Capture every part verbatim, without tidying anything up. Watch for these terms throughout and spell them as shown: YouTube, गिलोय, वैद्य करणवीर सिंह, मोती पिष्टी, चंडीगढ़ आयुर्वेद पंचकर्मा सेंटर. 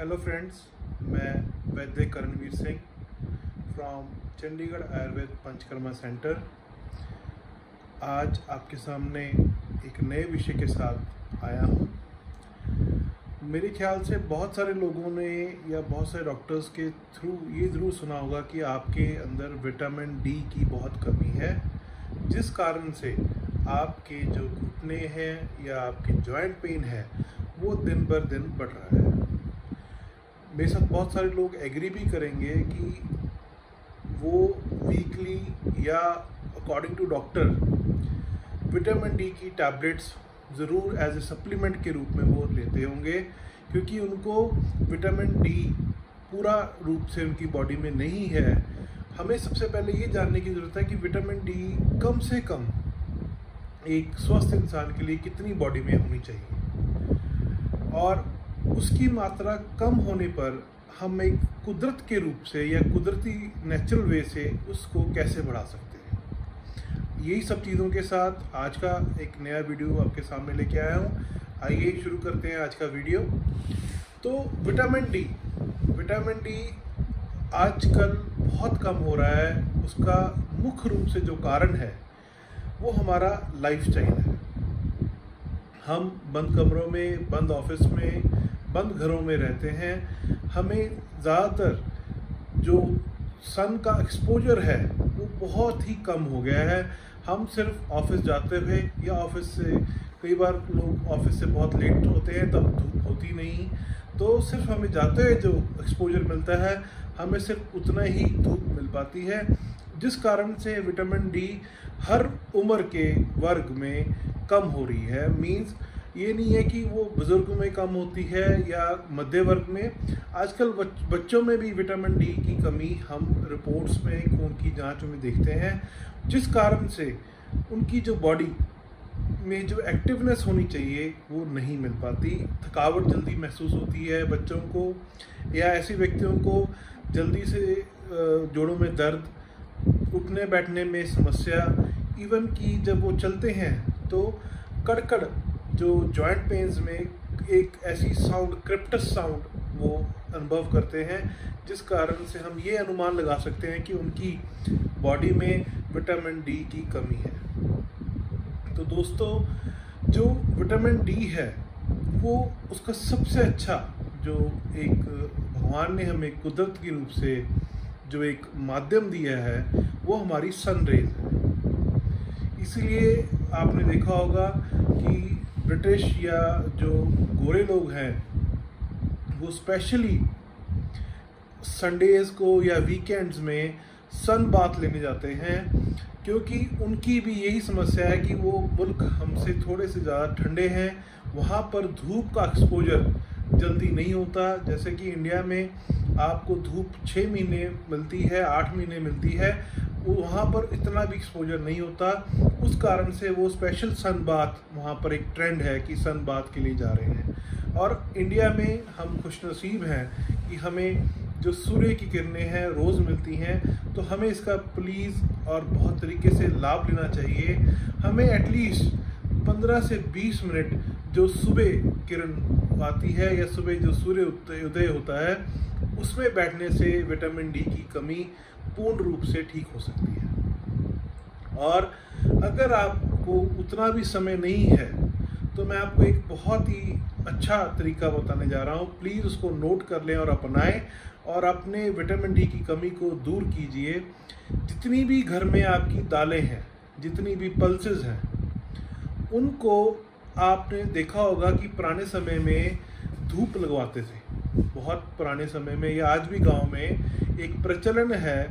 Hello friends, मैं वैद्य करणवीर सिंह from चंडीगढ़ आयुर्वेद पंचकर्मा सेंटर। आज आपके सामने एक नए विषय के साथ आया हूँ। मेरे ख्याल से बहुत सारे लोगों ने या बहुत सारे डॉक्टर्स के थ्रू ये ज़रूर सुना होगा कि आपके अंदर विटामिन डी की बहुत कमी है, जिस कारण से आपके जो घुटने हैं या आपके जॉइंट पेन है वो दिन बर दिन बढ़ रहा है। मेरे साथ बहुत सारे लोग एग्री भी करेंगे कि वो वीकली या according to doctor vitamin D की टैबलेट्स ज़रूर एज ए सप्लीमेंट के रूप में वो लेते होंगे, क्योंकि उनको विटामिन डी पूरा रूप से उनकी बॉडी में नहीं है। हमें सबसे पहले ये जानने की ज़रूरत है कि विटामिन डी कम से कम एक स्वस्थ इंसान के लिए कितनी बॉडी में होनी चाहिए, और उसकी मात्रा कम होने पर हम एक कुदरत के रूप से या कुदरती नेचुरल वे से उसको कैसे बढ़ा सकते हैं। यही सब चीज़ों के साथ आज का एक नया वीडियो आपके सामने लेके आया हूँ। आइए शुरू करते हैं आज का वीडियो। तो विटामिन डी विटामिन डी आजकल बहुत कम हो रहा है। उसका मुख्य रूप से जो कारण है वो हमारा लाइफस्टाइल है। हम बंद कमरों में, बंद ऑफिस में, बंद घरों में रहते हैं। हमें ज़्यादातर जो सन का एक्सपोजर है वो बहुत ही कम हो गया है। हम सिर्फ ऑफिस जाते हुए या ऑफिस से, कई बार लोग ऑफिस से बहुत लेट होते हैं तब धूप होती नहीं, तो सिर्फ हमें जाते हुए जो एक्सपोजर मिलता है हमें सिर्फ उतना ही धूप मिल पाती है, जिस कारण से विटामिन डी हर उम्र के वर्ग में कम हो रही है। मीन्स ये नहीं है कि वो बुज़ुर्गों में कम होती है या मध्य वर्ग में, आजकल बच्चों में भी विटामिन डी की कमी हम रिपोर्ट्स में, खून की जांच में देखते हैं, जिस कारण से उनकी जो बॉडी में जो एक्टिवनेस होनी चाहिए वो नहीं मिल पाती। थकावट जल्दी महसूस होती है बच्चों को, या ऐसे व्यक्तियों को जल्दी से जोड़ों में दर्द, उठने बैठने में समस्या, इवन कि जब वो चलते हैं तो कड़कड़ जो जॉइंट पेन्स में एक ऐसी साउंड, क्रिप्टस साउंड वो अनुभव करते हैं, जिस कारण से हम ये अनुमान लगा सकते हैं कि उनकी बॉडी में विटामिन डी की कमी है। तो दोस्तों, जो विटामिन डी है वो उसका सबसे अच्छा जो एक भगवान ने हमें कुदरत के रूप से जो एक माध्यम दिया है वो हमारी सन रेज है। इसलिए आपने देखा होगा कि ब्रिटिश या जो गोरे लोग हैं वो स्पेशली संडेज़ को या वीकेंड्स में सन बाथ लेने जाते हैं, क्योंकि उनकी भी यही समस्या है कि वो मुल्क हमसे थोड़े से ज़्यादा ठंडे हैं, वहाँ पर धूप का एक्सपोजर जल्दी नहीं होता। जैसे कि इंडिया में आपको धूप छः महीने मिलती है, आठ महीने मिलती है, वो वहाँ पर इतना भी एक्सपोजर नहीं होता। उस कारण से वो स्पेशल सन बाथ, वहाँ पर एक ट्रेंड है कि सन बाथ के लिए जा रहे हैं। और इंडिया में हम खुशनसीब हैं कि हमें जो सूर्य की किरणें हैं रोज़ मिलती हैं, तो हमें इसका प्लीज़ और बहुत तरीके से लाभ लेना चाहिए। हमें एटलीस्ट पंद्रह से बीस मिनट जो सुबह किरण आती है या सुबह जो सूर्य उदय होता है उसमें बैठने से विटामिन डी की कमी पूर्ण रूप से ठीक हो सकती है। और अगर आपको उतना भी समय नहीं है तो मैं आपको एक बहुत ही अच्छा तरीका बताने जा रहा हूँ। प्लीज़ उसको नोट कर लें और अपनाएं, और अपने विटामिन डी की कमी को दूर कीजिए। जितनी भी घर में आपकी दालें हैं, जितनी भी पल्सेस हैं, उनको आपने देखा होगा कि पुराने समय में धूप लगवाते थे। बहुत पुराने समय में, या आज भी गांव में एक प्रचलन है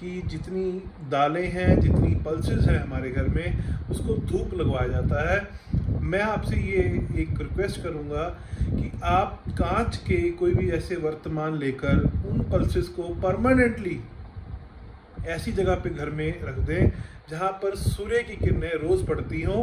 कि जितनी दालें हैं, जितनी पल्सेस हैं हमारे घर में, उसको धूप लगवाया जाता है। मैं आपसे ये एक रिक्वेस्ट करूंगा कि आप कांच के कोई भी ऐसे वर्तमान लेकर उन पल्सेस को परमानेंटली ऐसी जगह पे घर में रख दें जहाँ पर सूर्य की किरणें रोज़ पड़ती हों,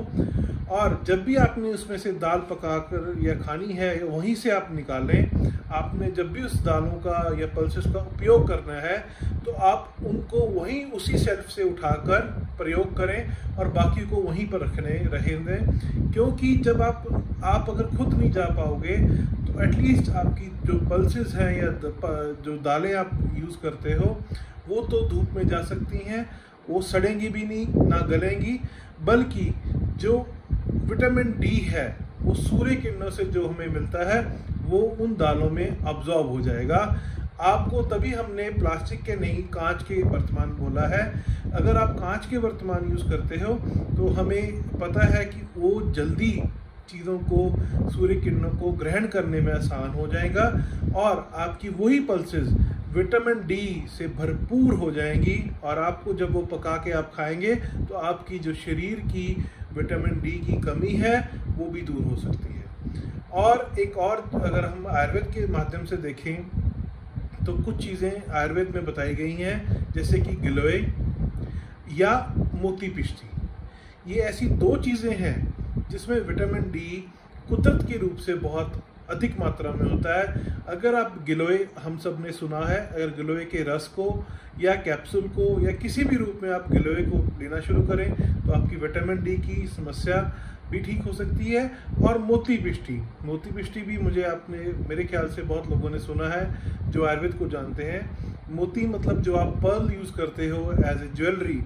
और जब भी आपने उसमें से दाल पकाकर या खानी है वहीं से आप निकालें। आपने जब भी उस दालों का या पल्सेस का उपयोग करना है तो आप उनको वहीं उसी शेल्फ से उठाकर प्रयोग करें और बाकी को वहीं पर रखने रहें दें, क्योंकि जब आप आप अगर खुद नहीं जा पाओगे तो एटलीस्ट आपकी जो पल्सेस हैं या जो दालें आप यूज़ करते हो वो तो धूप में जा सकती हैं, वो सड़ेंगी भी नहीं ना गलेंगी, बल्कि जो विटामिन डी है वो सूर्य किरणों से जो हमें मिलता है वो उन दालों में अब्जॉर्ब हो जाएगा। आपको तभी हमने प्लास्टिक के नहीं कांच के वर्तमान बोला है। अगर आप कांच के वर्तमान यूज़ करते हो तो हमें पता है कि वो जल्दी चीज़ों को सूर्य किरणों को ग्रहण करने में आसान हो जाएगा और आपकी वही पल्सेस विटामिन डी से भरपूर हो जाएंगी, और आपको जब वो पका के आप खाएंगे तो आपकी जो शरीर की विटामिन डी की कमी है वो भी दूर हो सकती है। और एक और अगर हम आयुर्वेद के माध्यम से देखें तो कुछ चीज़ें आयुर्वेद में बताई गई हैं, जैसे कि गिलोय या मोती पिष्टी। ये ऐसी दो चीज़ें हैं जिसमें विटामिन डी कुदरत के रूप से बहुत अधिक मात्रा में होता है। अगर आप गिलोय, हम सब ने सुना है, अगर गिलोय के रस को या कैप्सूल को या किसी भी रूप में आप गिलोय को लेना शुरू करें तो आपकी विटामिन डी की समस्या भी ठीक हो सकती है। और मोती पिष्टी, मोती पिष्टी भी मुझे आपने मेरे ख्याल से बहुत लोगों ने सुना है जो आयुर्वेद को जानते हैं। मोती मतलब जो आप पर्ल यूज़ करते हो एज ए ज्वेलरी,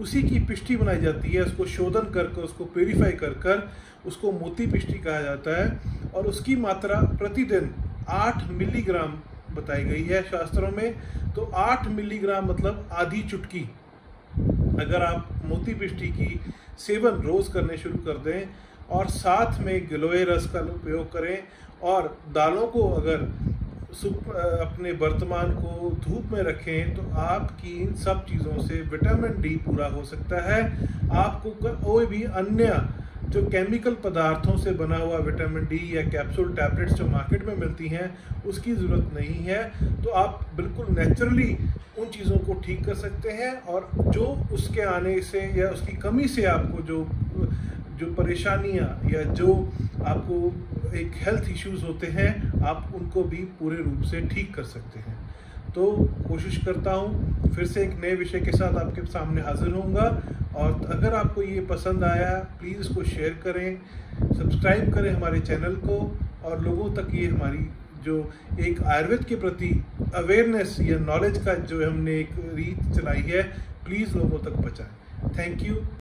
उसी की पिष्टी बनाई जाती है, उसको शोधन कर कर उसको प्योरीफाई कर कर उसको मोती पिष्टी कहा जाता है, और उसकी मात्रा प्रतिदिन आठ मिलीग्राम बताई गई है शास्त्रों में। तो आठ मिलीग्राम मतलब आधी चुटकी अगर आप मोती पिष्टी की सेवन रोज़ करने शुरू कर दें और साथ में गिलोय रस का उपयोग करें, और दालों को अगर अपने वर्तमान को धूप में रखें तो आपकी इन सब चीज़ों से विटामिन डी पूरा हो सकता है। आपको कोई भी अन्य जो केमिकल पदार्थों से बना हुआ विटामिन डी या कैप्सूल टैबलेट्स जो मार्केट में मिलती हैं उसकी ज़रूरत नहीं है। तो आप बिल्कुल नेचुरली उन चीज़ों को ठीक कर सकते हैं, और जो उसके आने से या उसकी कमी से आपको जो जो परेशानियां या जो आपको एक हेल्थ इश्यूज़ होते हैं आप उनको भी पूरे रूप से ठीक कर सकते हैं। तो कोशिश करता हूं फिर से एक नए विषय के साथ आपके सामने हाजिर होऊंगा, और अगर आपको ये पसंद आया प्लीज़ इसको शेयर करें, सब्सक्राइब करें हमारे चैनल को, और लोगों तक ये हमारी जो एक आयुर्वेद के प्रति अवेयरनेस या नॉलेज का जो हमने एक रीत चलाई है प्लीज़ लोगों तक पहुँचाएं। Thank you.